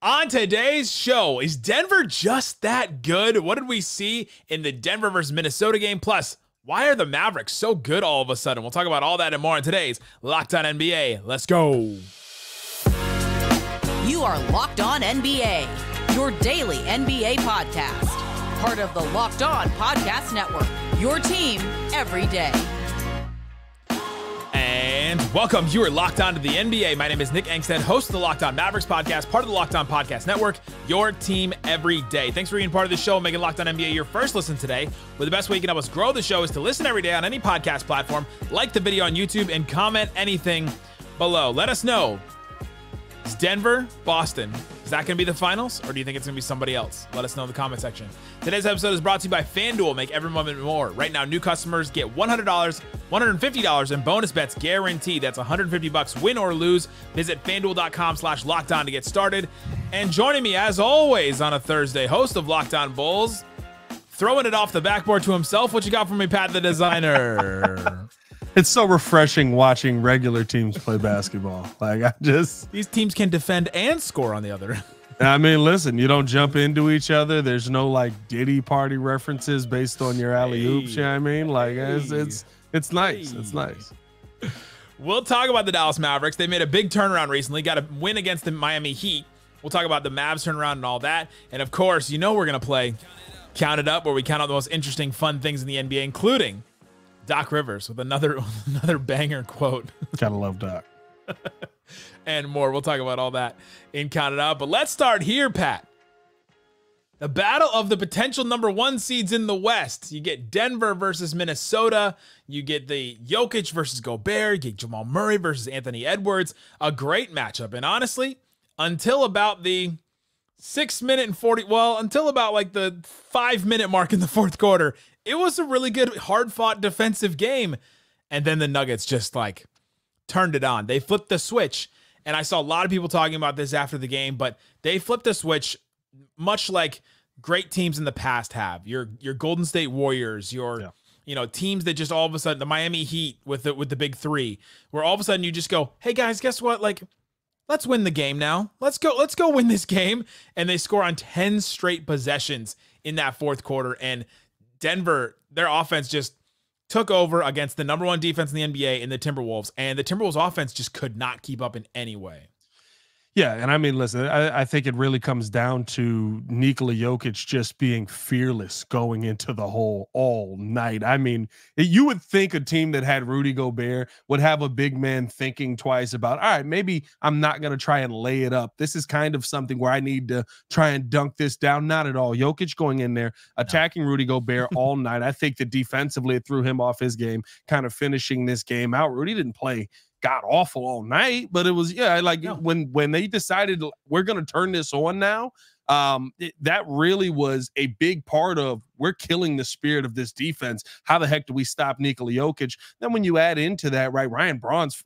On today's show, is Denver just that good? What did we see in the Denver versus Minnesota game? Plus, why are the Mavericks so good all of a sudden? We'll talk about all that and more in today's Locked On NBA. Let's go. You are Locked On NBA, your daily NBA podcast. Part of the Locked On Podcast Network, your team every day. And welcome. You are locked on to the NBA. My name is Nick Engstead, host of the Locked On Mavericks podcast, part of the Locked On Podcast Network, your team every day. Thanks for being part of the show, making Locked On NBA your first listen today. Well, the best way you can help us grow the show is to listen every day on any podcast platform, like the video on YouTube, and comment anything below. Let us know. It's Denver, Boston. Is that going to be the finals, or do you think it's going to be somebody else? Let us know in the comment section. Today's episode is brought to you by FanDuel. Make every moment more. Right now, new customers get $100, $150, and bonus bets guaranteed. That's $150 win or lose. Visit FanDuel.com/LockedOn to get started. And joining me, as always, on a Thursday, host of Locked On Bulls, throwing it off the backboard to himself. What you got for me, Pat the Designer? It's so refreshing watching regular teams play basketball. Like, I just... These teams can defend and score on the other. I mean, listen, you don't jump into each other. There's no, like, Diddy party references based on your alley-oops, you know what I mean? Like, it's nice. It's nice. We'll talk about the Dallas Mavericks. They made a big turnaround recently. Got a win against the Miami Heat. We'll talk about the Mavs turnaround and all that. And, of course, you know we're going to play Count It Up, where we count out the most interesting, fun things in the NBA, including... Doc Rivers with another banger quote. Gotta love Doc. And more. We'll talk about all that in Count It Up. But let's start here, Pat. The battle of the potential number one seeds in the West. You get Denver versus Minnesota. You get the Jokic versus Gobert. You get Jamal Murray versus Anthony Edwards. A great matchup. And honestly, until about the 5 minute mark in the fourth quarter, it was a really good, hard-fought defensive game. And then the Nuggets just, like, turned it on. They flipped the switch. And I saw a lot of people talking about this after the game, but they flipped the switch much like great teams in the past have. Your Golden State Warriors, you know, teams that just all of a sudden, the Miami Heat with the big three, where all of a sudden you just go, hey, guys, guess what? Like, let's win the game now. Let's go win this game. And they score on 10 straight possessions in that fourth quarter. And Denver, their offense just took over against the number one defense in the NBA in the Timberwolves, and the Timberwolves offense just could not keep up in any way. Yeah, and I mean, listen, I think it really comes down to Nikola Jokic just being fearless going into the hole all night. I mean, you would think a team that had Rudy Gobert would have a big man thinking twice about, all right, maybe I'm not going to try and lay it up. This is kind of something where I need to try and dunk this down. Not at all. Jokic going in there, attacking Rudy Gobert all night. I think that defensively it threw him off his game, kind of finishing this game out. Rudy didn't play god awful all night, but it was, yeah, like when they decided we're going to turn this on now, that really was a big part of, we're killing the spirit of this defense. How the heck do we stop Nikola Jokic? Then when you add into that, right, Ryan Brown's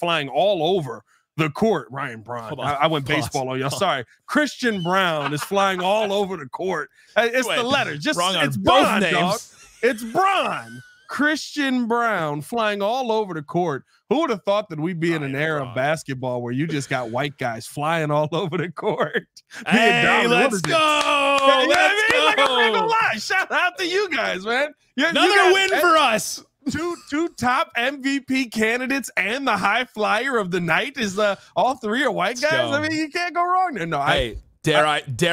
flying all over the court. Ryan Braun. I went baseball on y'all. Sorry. Christian Braun is flying all over the court. It's the letter. Just wrong on both names. Dog. It's Braun. Christian Braun flying all over the court. Who would have thought that we'd be in an era of basketball where you just got white guys flying all over the court? Hey, let's go! Yeah, let's go! Like, I'm not gonna lie. Shout out to you guys, man. Another win for us. Two top MVP candidates and the high flyer of the night is all three are white guys. I mean, you can't go wrong there. No, hey, dare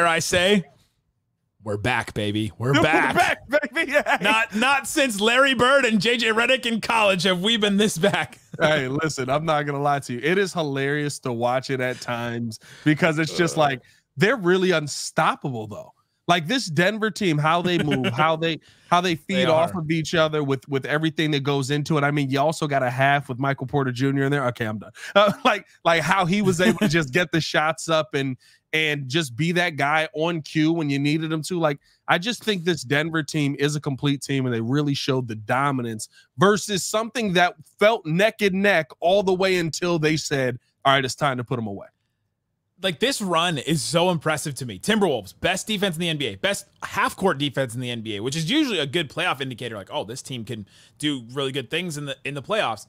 I say? We're back, baby. We're back, baby. Hey. Not since Larry Bird and JJ Redick in college have we been this back. Hey, listen, I'm not gonna lie to you. It is hilarious to watch it at times because it's just like they're really unstoppable, though. Like this Denver team, how they move, how they feed off of each other with everything that goes into it. I mean, you also got a half with Michael Porter Jr. in there. Okay, I'm done. Like how he was able to just get the shots up and just be that guy on cue when you needed him to. Like, I just think this Denver team is a complete team, and they really showed the dominance versus something that felt neck and neck all the way until they said, all right, it's time to put them away. Like, this run is so impressive to me. Timberwolves, best defense in the NBA, best half-court defense in the NBA, which is usually a good playoff indicator. Like, oh, this team can do really good things in the playoffs.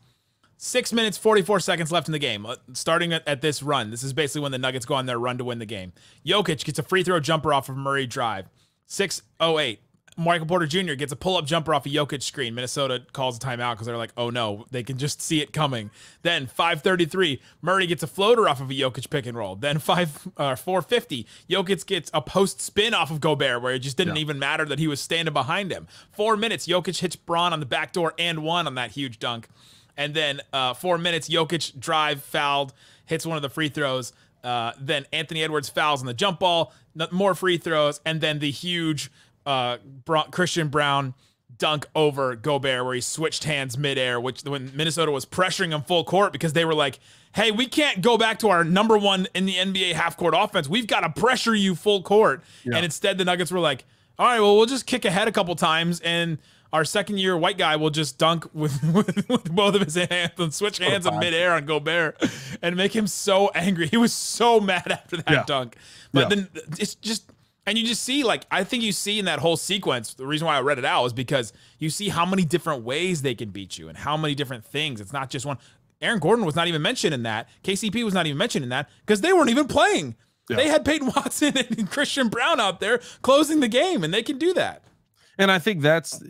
6 minutes, 44 seconds left in the game. Starting at this run, this is basically when the Nuggets go on their run to win the game. Jokic gets a free throw jumper off of Murray drive. 6:08. Michael Porter Jr. gets a pull-up jumper off a Jokic screen. Minnesota calls a timeout because they're like, oh no, they can just see it coming. Then 5:33, Murray gets a floater off of a Jokic pick and roll. Then 4:50, Jokic gets a post spin off of Gobert where it just didn't even matter that he was standing behind him. 4 minutes, Jokic hits Braun on the back door and one on that huge dunk. And then 4 minutes, Jokic drive, fouled, hits one of the free throws. Then Anthony Edwards fouls on the jump ball, more free throws, and then the huge Christian Braun dunk over Gobert where he switched hands midair, which when Minnesota was pressuring him full court because they were like, hey, we can't go back to our number one in the NBA half-court offense. We've got to pressure you full court. Yeah. And instead the Nuggets were like, all right, well, we'll just kick ahead a couple times, and our second-year white guy will just dunk with both of his hands and switch hands in midair on Gobert and make him so angry. He was so mad after that dunk. But then it's just – and you just see, like, I think you see in that whole sequence, the reason why I read it out is because you see how many different ways they can beat you and how many different things. It's not just one. Aaron Gordon was not even mentioned in that. KCP was not even mentioned in that because they weren't even playing. Yeah. They had Peyton Watson and Christian Braun out there closing the game, and they can do that. And I think that's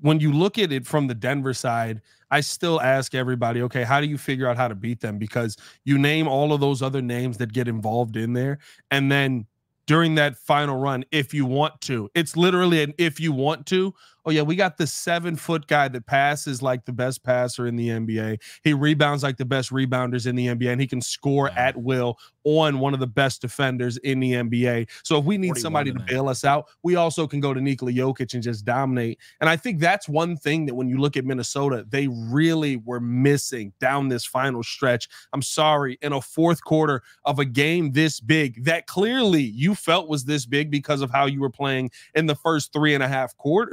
when you look at it from the Denver side, I still ask everybody, okay, how do you figure out how to beat them? Because you name all of those other names that get involved in there, and then during that final run, if you want to. It's literally an if you want to. Oh, yeah, we got the 7-foot guy that passes like the best passer in the NBA. He rebounds like the best rebounders in the NBA, and he can score at will on one of the best defenders in the NBA. So if we need somebody to bail us out, we also can go to Nikola Jokic and just dominate. And I think that's one thing that when you look at Minnesota, they really were missing down this final stretch. I'm sorry, in a fourth quarter of a game this big that clearly you felt was this big because of how you were playing in the first three and a half quarters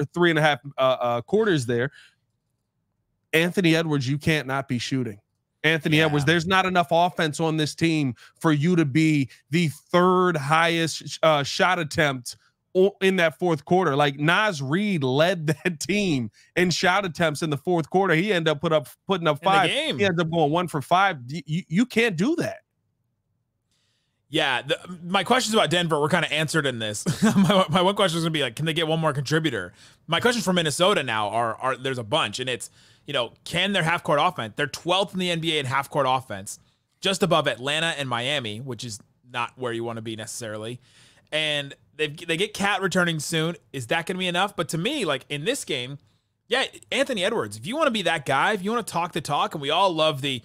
there. Anthony Edwards, you can't not be shooting. Anthony Edwards, there's not enough offense on this team for you to be the third highest shot attempt in that fourth quarter. Like Nas Reed led that team in shot attempts in the fourth quarter. He ended up putting up 5. He ended up going 1 for 5. You can't do that. Yeah, my questions about Denver were kind of answered in this. my one question was going to be like, can they get one more contributor? My questions for Minnesota now are there's a bunch, and it's, you know, can their half-court offense, they're 12th in the NBA in half-court offense, just above Atlanta and Miami, which is not where you want to be necessarily. And they get Cat returning soon. Is that going to be enough? But to me, like in this game, yeah, Anthony Edwards, if you want to be that guy, if you want to talk the talk, and we all love the,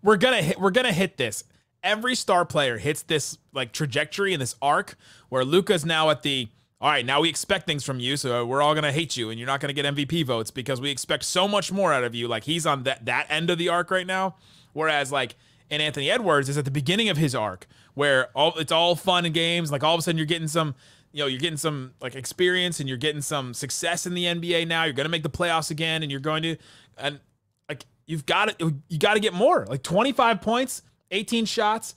we're going to hit this. Every star player hits this like trajectory and this arc where Luka's now at the, all right, now we expect things from you, so we're all going to hate you, and you're not going to get MVP votes because we expect so much more out of you. Like, he's on that end of the arc right now, whereas, like, and Anthony Edwards is at the beginning of his arc where it's all fun and games. Like, all of a sudden you're getting some, you know, you're getting some, like, experience, and you're getting some success in the NBA now. You're going to make the playoffs again, and you're going to – and, like, you got to get more. Like, 25 points – 18 shots,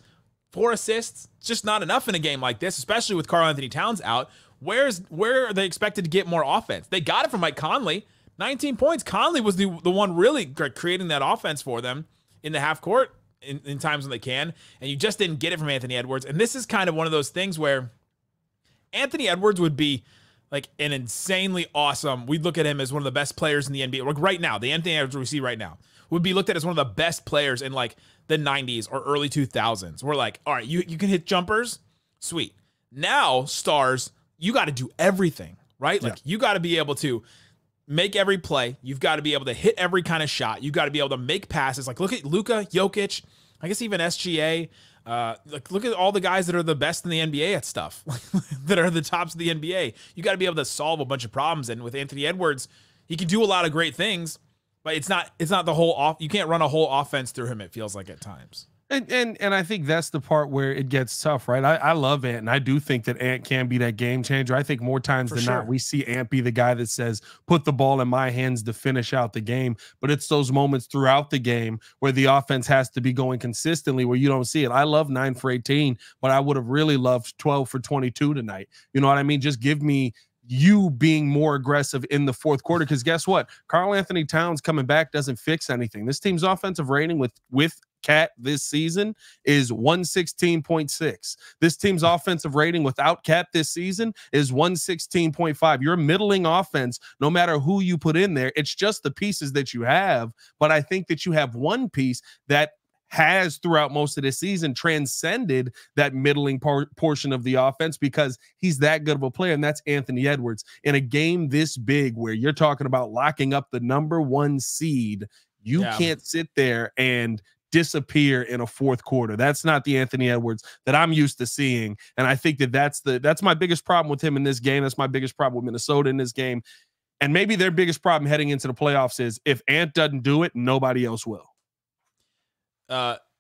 4 assists. It's just not enough in a game like this, especially with Karl-Anthony Towns out. Where are they expected to get more offense? They got it from Mike Conley, 19 points. Conley was the one really creating that offense for them in the half court in times when they can, and you just didn't get it from Anthony Edwards. And this is kind of one of those things where Anthony Edwards would be like an insanely awesome, we'd look at him as one of the best players in the NBA. Like right now, the Anthony Edwards we see right now would be looked at as one of the best players in like the 90s or early 2000s. We're like, all right, you can hit jumpers, sweet. Now, stars, you got to do everything, right? Like, you got to be able to make every play. You've got to be able to hit every kind of shot. You've got to be able to make passes. Like, look at Luka, Jokic, I guess even SGA. Like, look at all the guys that are the best in the NBA at stuff, that are the tops of the NBA. You got to be able to solve a bunch of problems. And with Anthony Edwards, he can do a lot of great things. But it's not the whole off. You can't run a whole offense through him. It feels like at times. And I think that's the part where it gets tough, right? I love Ant, and I do think that Ant can be that game changer. I think more times than not, we see Ant be the guy that says, put the ball in my hands to finish out the game. But it's those moments throughout the game where the offense has to be going consistently where you don't see it. I love 9 for 18, but I would have really loved 12 for 22 tonight. You know what I mean? Just give me you being more aggressive in the fourth quarter. Because guess what? Karl Anthony Towns coming back doesn't fix anything. This team's offensive rating with Cat this season is 116.6. This team's offensive rating without Cat this season is 116.5. You're middling offense no matter who you put in there. It's just the pieces that you have. But I think that you have one piece that has throughout most of this season transcended that middling portion of the offense, because he's that good of a player, and that's Anthony Edwards. In a game this big where you're talking about locking up the number one seed, you can't sit there and disappear in a fourth quarter. That's not the Anthony Edwards that I'm used to seeing, and I think that that's my biggest problem with him in this game. That's my biggest problem with Minnesota in this game, and maybe their biggest problem heading into the playoffs is if Ant doesn't do it, nobody else will.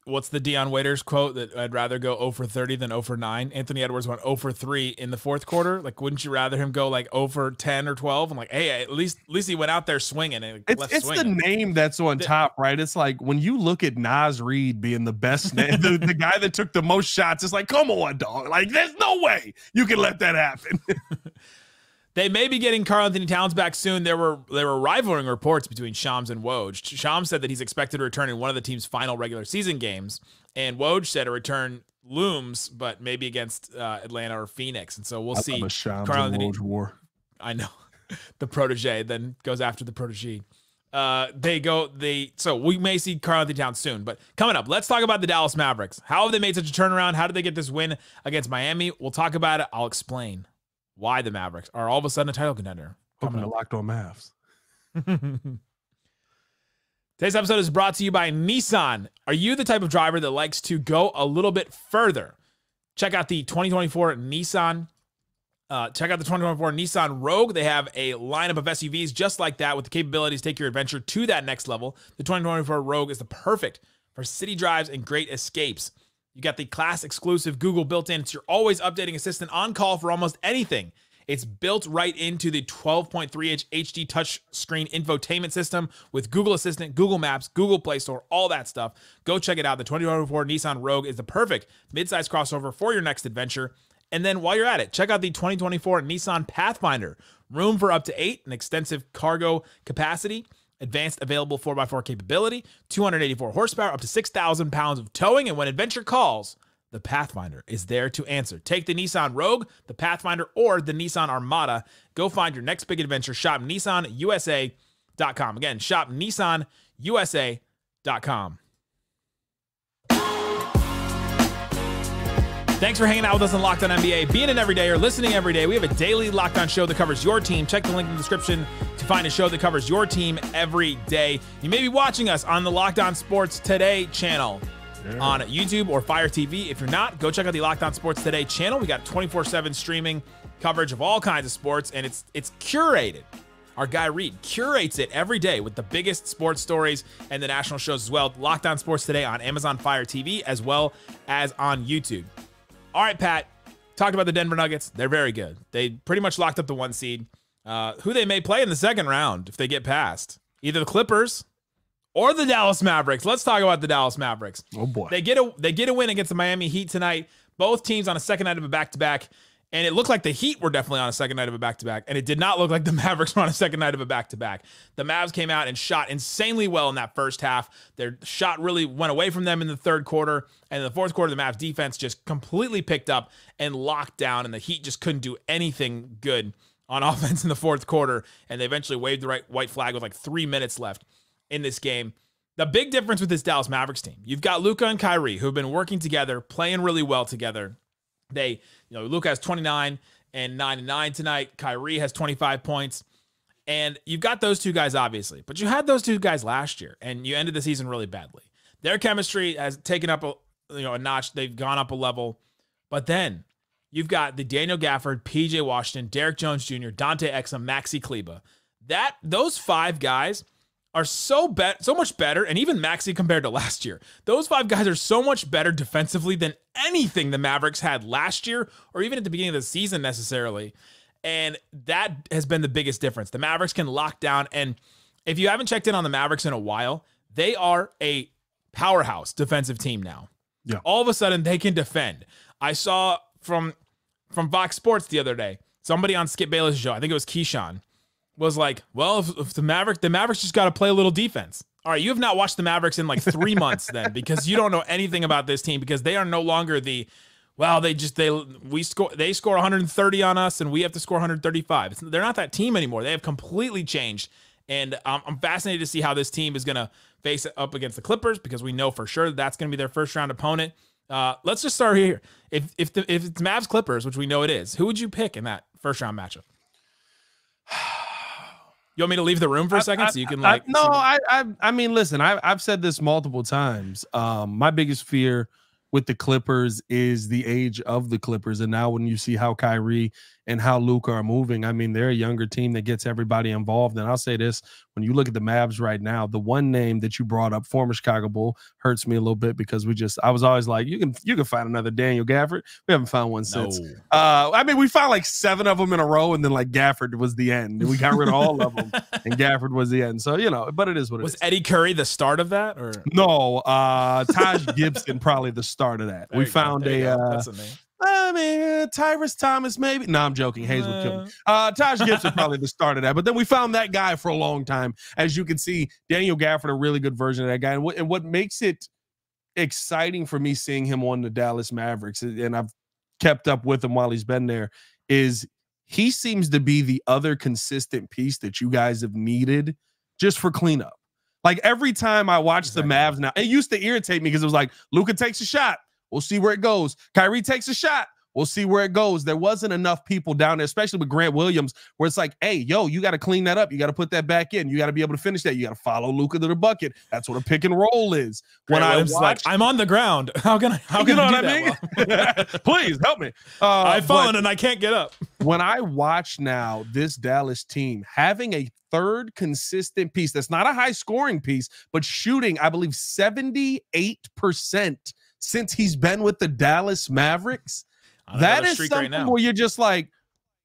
What's the Dion Waiters quote that I'd rather go 0 for 30 than 0 for 9? Anthony Edwards went 0 for 3 in the fourth quarter. Like, wouldn't you rather him go like 0 for 10 or 12? I'm like, hey, at least he went out there swinging. And it's swinging. The name that's on top, right? It's like when you look at Naz Reid being the best, the guy that took the most shots, it's like, come on, dog. Like, there's no way you can let that happen. They may be getting Karl Anthony Towns back soon. There were rivaling reports between Shams and Woj. Shams said that he's expected to return in one of the team's final regular season games, and Woj said a return looms, but maybe against Atlanta or Phoenix. And so we'll see. Shams and Woj war. I know. The protege then goes after the protege. So we may see Karl Anthony Towns soon. But coming up, let's talk about the Dallas Mavericks. How have they made such a turnaround? How did they get this win against Miami? We'll talk about it. I'll explain why the Mavericks are all of a sudden a title contender. Coming to Locked On Mavs. Today's episode is brought to you by Nissan. Are you the type of driver that likes to go a little bit further? Check out the 2024 Nissan. Check out the 2024 Nissan Rogue. They have a lineup of SUVs just like that with the capabilities to take your adventure to that next level. The 2024 Rogue is the perfect for city drives and great escapes. You got the class exclusive Google built-in. It's your always updating assistant on call for almost anything. It's built right into the 12.3-inch HD touchscreen infotainment system with Google Assistant, Google Maps, Google Play Store, all that stuff. Go check it out. The 2024 Nissan Rogue is the perfect midsize crossover for your next adventure. And then while you're at it, check out the 2024 Nissan Pathfinder. Room for up to 8, an extensive cargo capacity, advanced available 4x4 capability, 284 horsepower, up to 6,000 pounds of towing, and when adventure calls, the Pathfinder is there to answer. Take the Nissan Rogue, the Pathfinder, or the Nissan Armada. Go find your next big adventure. Shop NissanUSA.com. Again, shop NissanUSA.com. Thanks for hanging out with us on Locked On NBA. Being an everyday or listening every day, we have a daily Locked On show that covers your team. Check the link in the description to find a show that covers your team every day. You may be watching us on the Locked On Sports Today channel on YouTube or Fire TV. If you're not, go check out the Locked On Sports Today channel. We got 24/7 streaming coverage of all kinds of sports, and it's curated. Our guy Reed curates it every day with the biggest sports stories and the national shows as well. Locked On Sports Today on Amazon Fire TV as well as on YouTube. All right, Pat, talked about the Denver Nuggets. They're very good. They pretty much locked up the 1 seed, who they may play in the second round if they get past either the Clippers or the Dallas Mavericks. Let's talk about the Dallas Mavericks. Oh, boy. They get a win against the Miami Heat tonight. Both teams on a second night of a back-to-back, and it looked like the Heat were definitely on a second night of a back-to-back, and it did not look like the Mavericks were on a second night of a back-to-back. The Mavs came out and shot insanely well in that first half. Their shot really went away from them in the third quarter, and in the fourth quarter, the Mavs defense just completely picked up and locked down, and the Heat just couldn't do anything good on offense in the fourth quarter, and they eventually waved the white flag with like 3 minutes left in this game. The big difference with this Dallas Mavericks team, you've got Luka and Kyrie, who've been working together, playing really well together. Luka has 29 and 9 and 9 tonight. Kyrie has 25 points, and you've got those two guys obviously, but you had those two guys last year, and you ended the season really badly. Their chemistry has taken up a notch. They've gone up a level, but then you've got the Daniel Gafford, PJ Washington, Derrick Jones Jr., Dante Exum, Maxi Kleba. Those 5 guys are so much better, and even Maxi compared to last year. Those 5 guys are so much better defensively than anything the Mavericks had last year or even at the beginning of the season necessarily, and that has been the biggest difference. The Mavericks can lock down, and if you haven't checked in on the Mavericks in a while, they are a powerhouse defensive team now. Yeah. All of a sudden, they can defend. I saw from Fox Sports the other day, somebody on Skip Bayless' show, I think it was Keyshawn, was like, well, if the Mavericks just got to play a little defense. All right, you have not watched the Mavericks in like 3 months then, because you don't know anything about this team, because they are no longer the, well, they score 130 on us and we have to score 135. They're not that team anymore. They have completely changed. And I'm fascinated to see how this team is going to face up against the Clippers, because we know for sure that's going to be their first round opponent. Let's just start here. If it's Mavs Clippers, which we know it is, who would you pick in that first round matchup? You want me to leave the room for a second so you can like? No, I mean, listen, I've said this multiple times. My biggest fear with the Clippers is the age of the Clippers, and now when you see how Kyrie and how Luka are moving, I mean, they're a younger team that gets everybody involved. And I'll say this: when you look at the Mavs right now, the one name that you brought up, former Chicago Bull, hurts me a little bit, because I was always like, you can find another Daniel Gafford. We haven't found one since. No. I mean, we found like 7 of them in a row, and then like Gafford was the end. We got rid of all of them, and Gafford was the end. So you know, but it is what it is. Was Eddie Curry the start of that, or no? Taj Gibson probably the start of that. There we found a. That's a name. I mean, Tyrese Thomas, maybe. No, I'm joking. Hayes will kill me. Taj Gibson probably the start of that. But then we found that guy for a long time. As you can see, Daniel Gafford, a really good version of that guy. And what makes it exciting for me seeing him on the Dallas Mavericks, and I've kept up with him while he's been there, is he seems to be the other consistent piece that you guys have needed just for cleanup. Like every time I watch the Mavs now, it used to irritate me because it was like, Luka takes a shot. We'll see where it goes. Kyrie takes a shot. We'll see where it goes. There wasn't enough people down there, especially with Grant Williams, where it's like, hey, yo, you got to clean that up. You got to put that back in. You got to be able to finish that. You got to follow Luka to the bucket. That's what a pick and roll is. When I was like, I'm on the ground. How can I do that? Well? Please help me. I've fallen and I can't get up. When I watch now this Dallas team having a third consistent piece, that's not a high scoring piece, but shooting, I believe, 78%. Since he's been with the Dallas Mavericks, that is something where you're just like,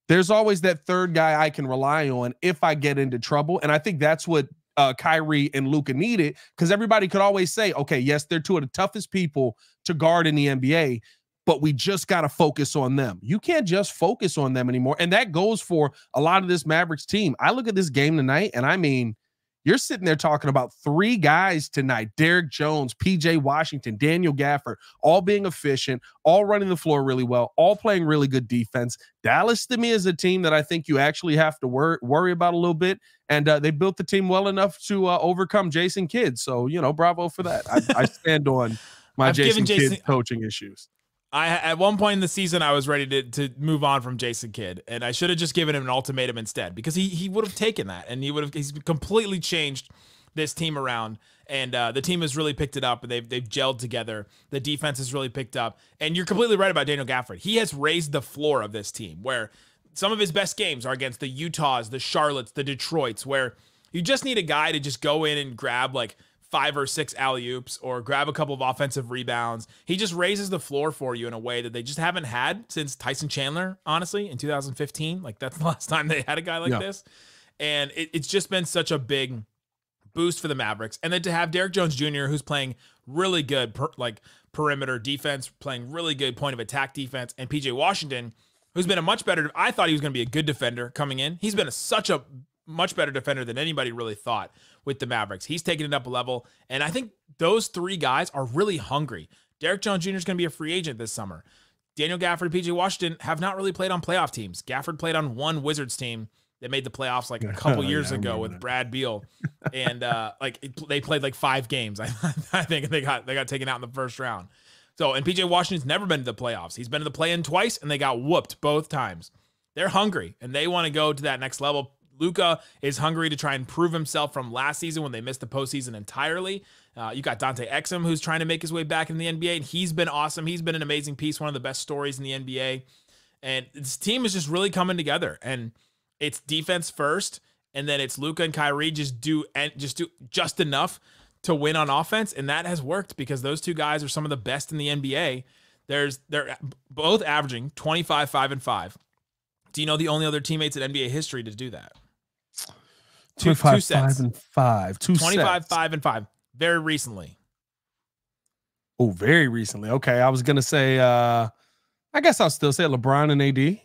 there's always that third guy I can rely on if I get into trouble. And I think that's what Kyrie and Luka needed, because everybody could always say, okay, yes, they're two of the toughest people to guard in the NBA, but we just got to focus on them. You can't just focus on them anymore. And that goes for a lot of this Mavericks team. I look at this game tonight, and I mean, you're sitting there talking about 3 guys tonight, Derrick Jones, PJ Washington, Daniel Gafford, all being efficient, all running the floor really well, all playing really good defense. Dallas, to me, is a team that I think you actually have to worry about a little bit, and they built the team well enough to overcome Jason Kidd. So, you know, bravo for that. I stand on my Jason Kidd coaching issues. At one point in the season, I was ready to move on from Jason Kidd, and I should have just given him an ultimatum instead, because he would have taken that, and he's completely changed this team around, and the team has really picked it up, and they've gelled together. The defense has really picked up, and you're completely right about Daniel Gafford. He has raised the floor of this team, where some of his best games are against the Utahs, the Charlottes, the Detroits, where you just need a guy to just go in and grab like 5 or 6 alley-oops or grab a couple of offensive rebounds. He just raises the floor for you in a way that they just haven't had since Tyson Chandler, honestly, in 2015. Like, that's the last time they had a guy like this. And it's just been such a big boost for the Mavericks. And then to have Derrick Jones Jr., who's playing really good perimeter defense, playing really good point of attack defense, and PJ Washington, who's been a much better, I thought he was going to be a good defender coming in. He's been such a much better defender than anybody really thought with the Mavericks. He's taken it up a level, and I think those 3 guys are really hungry. Derrick Jones Jr. is going to be a free agent this summer. Daniel Gafford and P.J. Washington have not really played on playoff teams. Gafford played on one Wizards team that made the playoffs like a couple years ago with Brad Beal, and they played like 5 games. I think they got taken out in the first round. So, and P.J. Washington's never been to the playoffs. He's been to the play-in twice, and they got whooped both times. They're hungry, and they want to go to that next level. Luka is hungry to try and prove himself from last season when they missed the postseason entirely. You got Dante Exum, who's trying to make his way back in the NBA, and he's been awesome. He's been an amazing piece, one of the best stories in the NBA. And this team is just really coming together. And it's defense first, and then it's Luka and Kyrie just do just enough to win on offense, and that has worked because those 2 guys are some of the best in the NBA. They're both averaging 25, 5, and 5. Do you know the only other teammates in NBA history to do that? 25, 5, and 5. Very recently. Oh, very recently. Okay. I was going to say, I guess I'll still say LeBron and AD.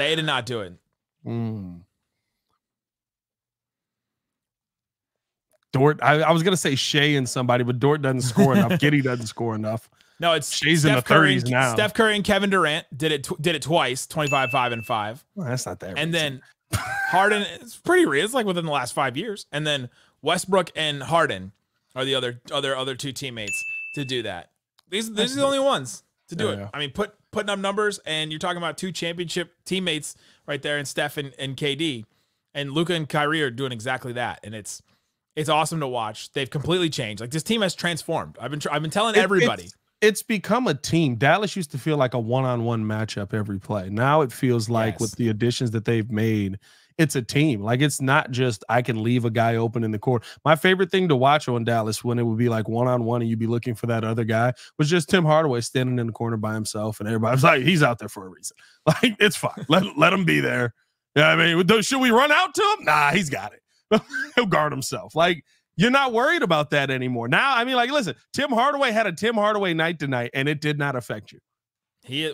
They did not do it. Dort, I was going to say Shea and somebody, but Dort doesn't score enough. Giddy doesn't score enough. No, it's Shea's in the 30s now. Steph Curry and Kevin Durant did it twice, 25, 5, and 5. Well, that's not that And reason. Then Harden, it's pretty real. It's like within the last 5 years. And then Westbrook and Harden are the other two teammates to do that. These are the only ones to do it. I mean, putting up numbers, and you're talking about two championship teammates right there, and Steph and KD. And Luka and Kyrie are doing exactly that. And it's awesome to watch. They've completely changed. Like, this team has transformed. I've been telling everybody. It's become a team. Dallas used to feel like a one-on-one matchup every play. Now it feels like with the additions that they've made, it's a team. Like, it's not just I can leave a guy open in the court. My favorite thing to watch on Dallas when it would be like one-on-one and you'd be looking for that other guy was just Tim Hardaway standing in the corner by himself, and everybody was like, he's out there for a reason. Like, it's fine. Let him be there. Yeah, you know I mean, should we run out to him? Nah, he's got it. He'll guard himself. Like, you're not worried about that anymore. Now, I mean, like, listen, Tim Hardaway had a Tim Hardaway night tonight, and it did not affect you. They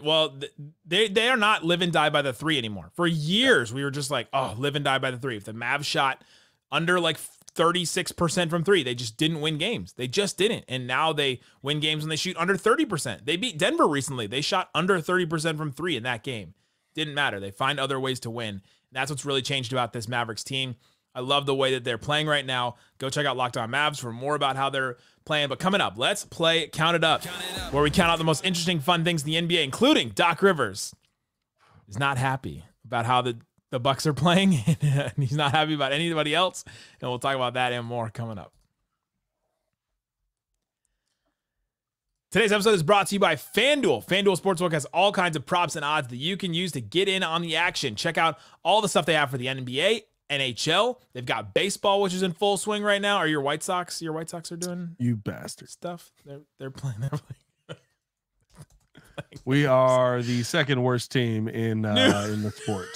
are not live and die by the three anymore. For years, we were just like, oh, live and die by the three. If the Mavs shot under like 36% from three, they just didn't win games. They just didn't. And now they win games when they shoot under 30%. They beat Denver recently. They shot under 30% from three in that game. Didn't matter. They find other ways to win. And that's what's really changed about this Mavericks team. I love the way that they're playing right now. Go check out Locked On Mavs for more about how they're playing. But coming up, let's play Count It Up, where we count out the most interesting, fun things in the NBA, including Doc Rivers is not happy about how the Bucks are playing. And he's not happy about anybody else. And we'll talk about that and more coming up. Today's episode is brought to you by FanDuel. FanDuel Sportsbook has all kinds of props and odds that you can use to get in on the action. Check out all the stuff they have for the NBA, NHL. They've got baseball, which is in full swing right now. Are your White Sox are doing you bastard stuff? They're playing. We are the second worst team in the sport.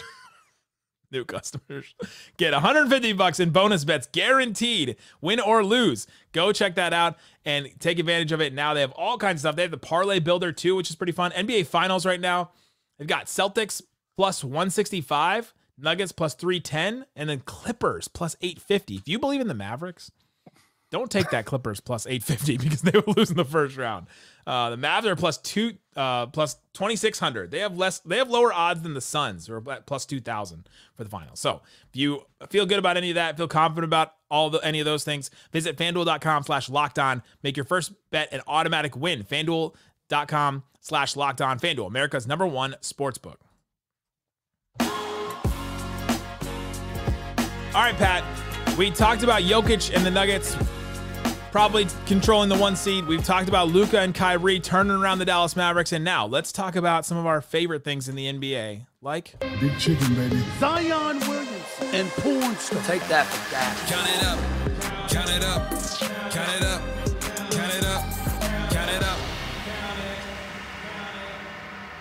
New customers get $150 in bonus bets guaranteed, win or lose. Go check that out and take advantage of it. Now they have all kinds of stuff. They have the parlay builder too, which is pretty fun. NBA finals right now. They've got Celtics plus 165. Nuggets plus 310, and then Clippers plus 850. If you believe in the Mavericks, don't take that Clippers plus 850 because they will lose in the first round. The Mavs are plus 2,600. They have lower odds than the Suns, who are plus 2,000 for the finals. So if you feel good about any of that, feel confident about any of those things, visit FanDuel.com/LockedOn. Make your first bet an automatic win. FanDuel.com/LockedOn. FanDuel, America's #1 sportsbook. All right, Pat, we talked about Jokic and the Nuggets probably controlling the one seed. We've talked about Luka and Kyrie turning around the Dallas Mavericks. And now let's talk about some of our favorite things in the NBA, like big chicken, baby. Zion Williamson and porn star. Take that for that. Count it up. Count it up. Count it up. Count it up. Count it up.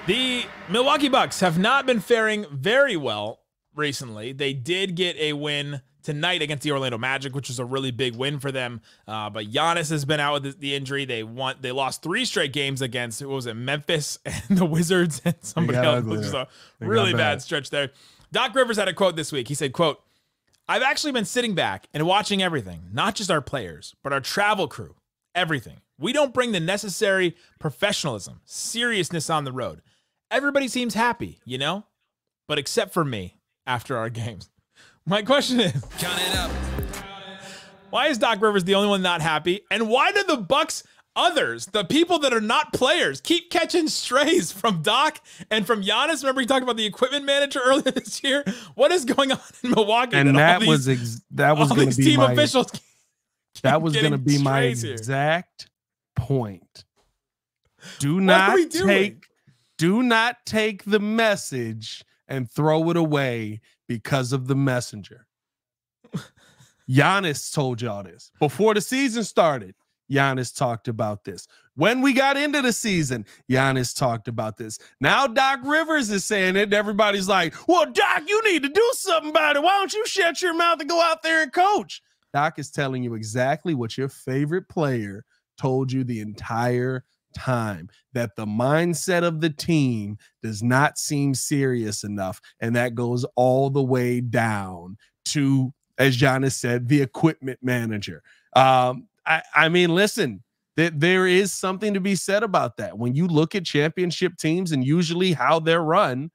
The Milwaukee Bucks have not been faring very well recently. They did get a win tonight against the Orlando Magic, which was a really big win for them. But Giannis has been out with the injury. They lost 3 straight games against, what was it, Memphis and the Wizards and somebody else, which is a really bad stretch there. Doc Rivers had a quote this week. He said, quote, "I've actually been sitting back and watching everything, not just our players, but our travel crew, everything. We don't bring the necessary professionalism, seriousness on the road. Everybody seems happy, you know, but except for me. After our games." My question is, count it up. Why is Doc Rivers the only one not happy? And why do the Bucks others, the people that are not players, keep catching strays from Doc and from Giannis? Remember, you talked about the equipment manager earlier this year. What is going on in Milwaukee? And that was going to be my exact point. Do not take the message and throw it away because of the messenger. Giannis told y'all this. Before the season started, Giannis talked about this. When we got into the season, Giannis talked about this. Now Doc Rivers is saying it. Everybody's like, well, Doc, you need to do something about it. Why don't you shut your mouth and go out there and coach? Doc is telling you exactly what your favorite player told you the entire time that the mindset of the team does not seem serious enough. And that goes all the way down to, as Giannis said, the equipment manager. I mean, listen, there is something to be said about that. When you look at championship teams and usually how they're run,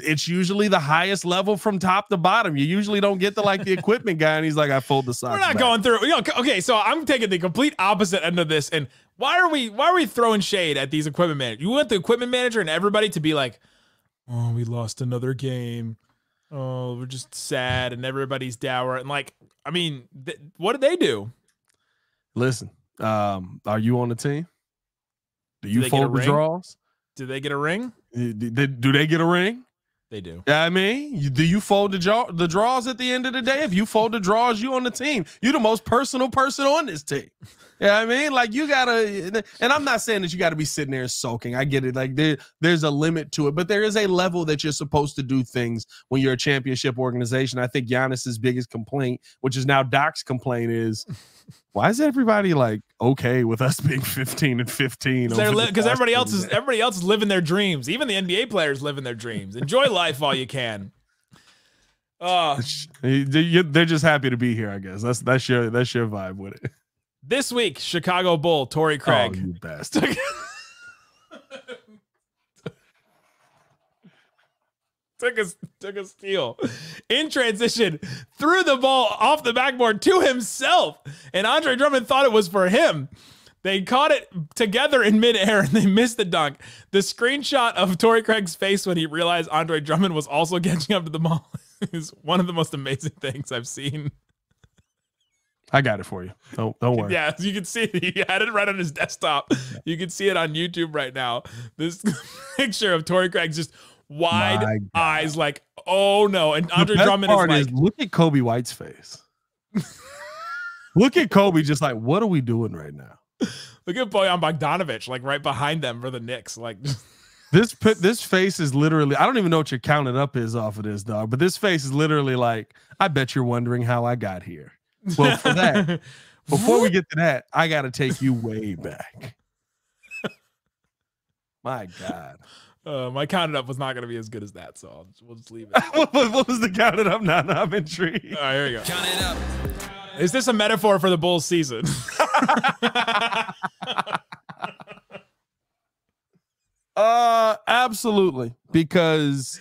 it's usually the highest level from top to bottom. You usually don't get to like the equipment guy and he's like, I fold the socks. We're not going through. You know, okay, so I'm taking the complete opposite end of this. And why are we throwing shade at these equipment managers? You want the equipment manager and everybody to be like, oh, we lost another game. Oh, we're just sad and everybody's dour. And like, I mean, what did they do? Listen, are you on the team? Do you fold withdrawals? Do they get a ring? Do they get a ring? They do. I mean, do you fold the draws at the end of the day? If you fold the draws, you on the team. You're the most personal person on this team. Yeah, you know I mean, like you gotta, and I'm not saying that you gotta be sitting there sulking. I get it. Like there's a limit to it, but there is a level that you're supposed to do things when you're a championship organization. I think Giannis's biggest complaint, which is now Doc's complaint, is why is everybody like okay with us being 15-15? Because everybody else is living their dreams. Even the NBA players living their dreams. Enjoy life while you can. They're just happy to be here, I guess. That's your vibe with it. This week, Chicago Bull Torrey Craig. Oh, you bastard. Took a steal in transition, threw the ball off the backboard to himself, and Andre Drummond thought it was for him. They caught it together in midair, and they missed the dunk. The screenshot of Torrey Craig's face when he realized Andre Drummond was also catching up to the ball is one of the most amazing things I've seen. I got it for you. Don't worry. Yeah, you can see it. He had it right on his desktop. You can see it on YouTube right now. This picture of Torrey Craig just wide eyes like, oh no. And Andre Drummond is like, look at Kobe White's face. Look at Kobe just like, what are we doing right now? Look at Bojan Bogdanovic like right behind them for the Knicks. Like this face is literally, I don't even know what you're counting up is off of this, dog, but this face is literally like, I bet you're wondering how I got here. Well, for that, before we get to that, I got to take you way back. My God. My counted up was not going to be as good as that, so we'll just leave it. What was the counted up? No, I'm intrigued. All right, here we go. Count it up. Is this a metaphor for the Bulls season? Absolutely, because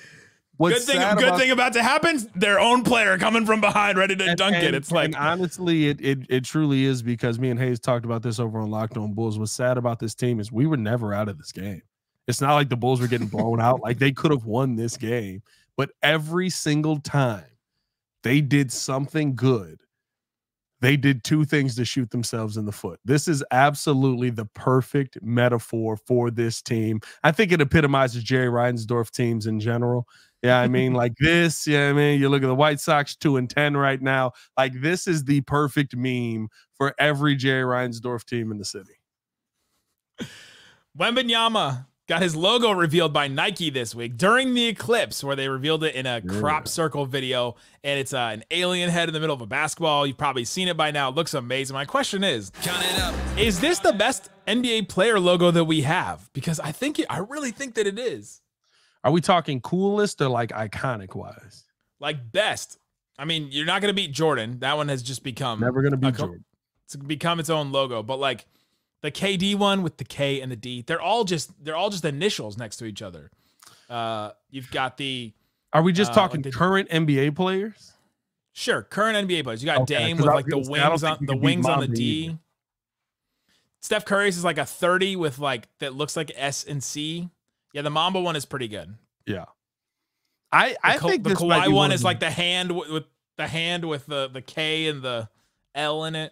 what's good thing about to happen, their own player coming from behind, ready to dunk it. It's like, honestly, it truly is, because me and Hayes talked about this over on Locked On Bulls. What's sad about this team is we were never out of this game. It's not like the Bulls were getting blown out. Like they could have won this game, but every single time they did something good, they did two things to shoot themselves in the foot. This is absolutely the perfect metaphor for this team. I think it epitomizes Jerry Reinsdorf teams in general. Yeah, I mean, like this. Yeah, I mean, you look at the White Sox 2-10 right now. Like this is the perfect meme for every Jerry Reinsdorf team in the city. Wembanyama got his logo revealed by Nike this week during the eclipse, where they revealed it in a crop circle video, and it's an alien head in the middle of a basketball. You've probably seen it by now. It looks amazing. My question is, count it up. Is this the best NBA player logo that we have? Because I think I really think that it is. Are we talking coolest or like iconic wise? Like best. I mean, you're not going to beat Jordan. That one has just become never going to beat Jordan. It's become its own logo, but like the KD one with the K and the D, they're all just initials next to each other. You've got the. Are we just talking like current NBA players? Sure, current NBA players. You got Dame with like the wings on the D. Either. Steph Curry's is like a 30 with like that looks like S and C. Yeah, the Mamba one is pretty good. Yeah, I think the Kawhi one is like the hand with the K and the L in it.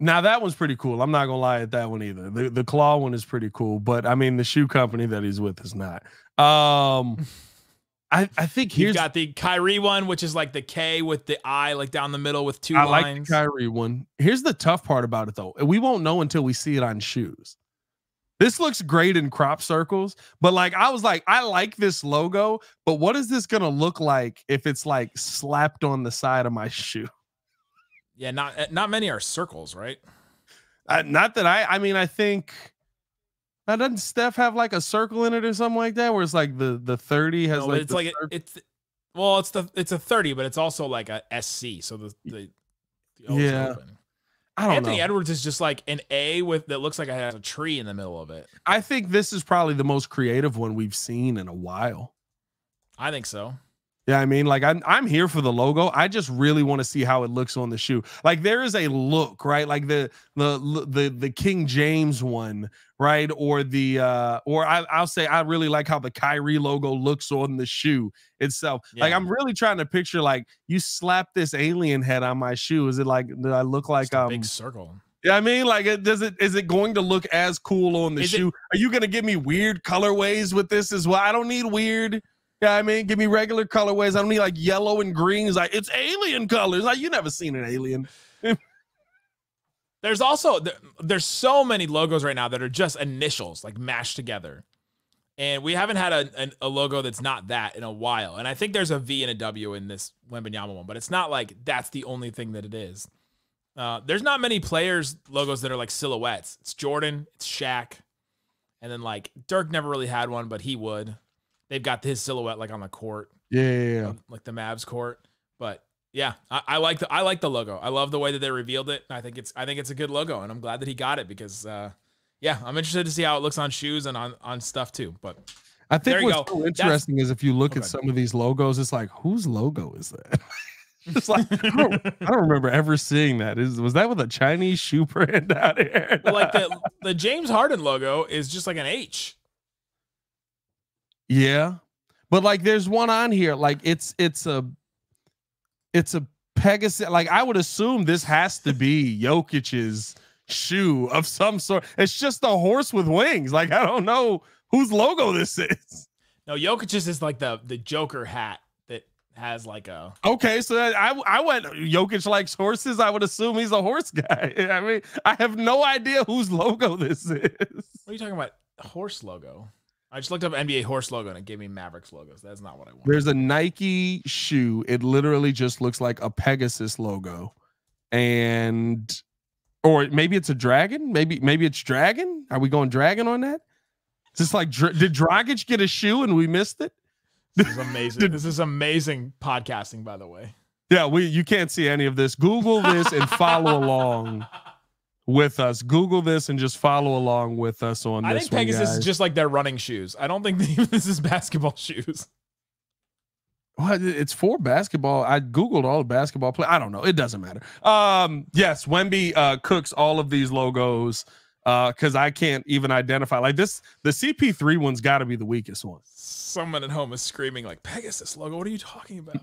Now that one's pretty cool. I'm not gonna lie at that one either. The claw one is pretty cool, but I mean the shoe company that he's with is not. I think here's, you've got the Kyrie one, which is like the K with the I like down the middle with two lines. I like the Kyrie one. Here's the tough part about it though. We won't know until we see it on shoes. This looks great in crop circles, but like I was like, I like this logo, but what is this gonna look like if it's like slapped on the side of my shoe? Yeah, not many are circles, right? I think. Now, doesn't Steph have like a circle in it or something like that, where it's like the 30 has it's a 30, but it's also like a SC. So the yeah, I don't know. Anthony Edwards is just like an A with that looks like it has a tree in the middle of it. I think this is probably the most creative one we've seen in a while. I think so. Yeah, I mean, like I'm here for the logo. I just really want to see how it looks on the shoe. Like there is a look, right? Like the King James one, right? Or the I'll say I really like how the Kyrie logo looks on the shoe itself. Yeah. Like I'm really trying to picture like you slap this alien head on my shoe. Is it like do I look like a big circle? Yeah, I mean, like is it going to look as cool on the shoe? Are you gonna give me weird colorways with this as well? I don't need weird. Yeah, I mean, give me regular colorways. I don't need like yellow and greens. Like it's alien colors. Like you never seen an alien. there's so many logos right now that are just initials like mashed together, and we haven't had a logo that's not that in a while. And I think there's a V and a W in this Wembanyama one, but it's not like that's the only thing that it is. There's not many players logos that are like silhouettes. It's Jordan, it's Shaq, and then like Dirk never really had one, but he would. They've got his silhouette like on the court, yeah. Like the Mavs court. But yeah, I like the logo. I love the way that they revealed it. I think it's a good logo, and I'm glad that he got it because, yeah, I'm interested to see how it looks on shoes and on stuff too. But I think what's so interesting is if you look at some of these logos, it's like whose logo is that? It's like I don't remember ever seeing that. Was that with a Chinese shoe brand out here? Well, like the James Harden logo is just like an H. Yeah, but like there's one on here like it's a Pegasus. Like I would assume this has to be Jokic's shoe of some sort. It's just a horse with wings. Like I don't know whose logo this is. No, Jokic's is like the Joker hat that has like a. Okay, so I went Jokic likes horses. I would assume he's a horse guy. I mean, I have no idea whose logo this is. What are you talking about? Horse logo. I just looked up NBA horse logo and it gave me Mavericks logos. That's not what I want. There's a Nike shoe. It literally just looks like a Pegasus logo, and or maybe it's a dragon. Maybe it's dragon. Are we going dragon on that? Is this like did Dragic get a shoe and we missed it? This is amazing. This is amazing podcasting, by the way. Yeah, you can't see any of this. Google this and follow along. With us, Google this and just follow along with us on this. I think Pegasus is just like their running shoes. I don't think this is basketball shoes. Well, it's for basketball. I googled all the basketball play. I don't know. It doesn't matter. Yes, Wemby cooks all of these logos because I can't even identify like this. The CP3 one's got to be the weakest one. Someone at home is screaming like Pegasus logo. What are you talking about?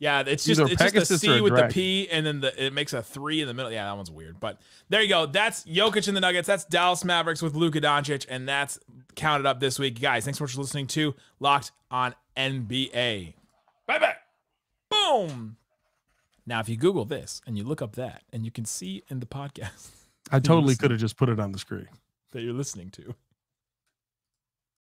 Yeah, it's just a C with the P, and then it makes a 3 in the middle. Yeah, that one's weird. But there you go. That's Jokic and the Nuggets. That's Dallas Mavericks with Luka Doncic, and that's counted up this week. Guys, thanks so much for listening to Locked on NBA. Bye-bye. Boom. Now, if you Google this and you look up that, and you can see in the podcast. I totally could have just put it on the screen. That you're listening to.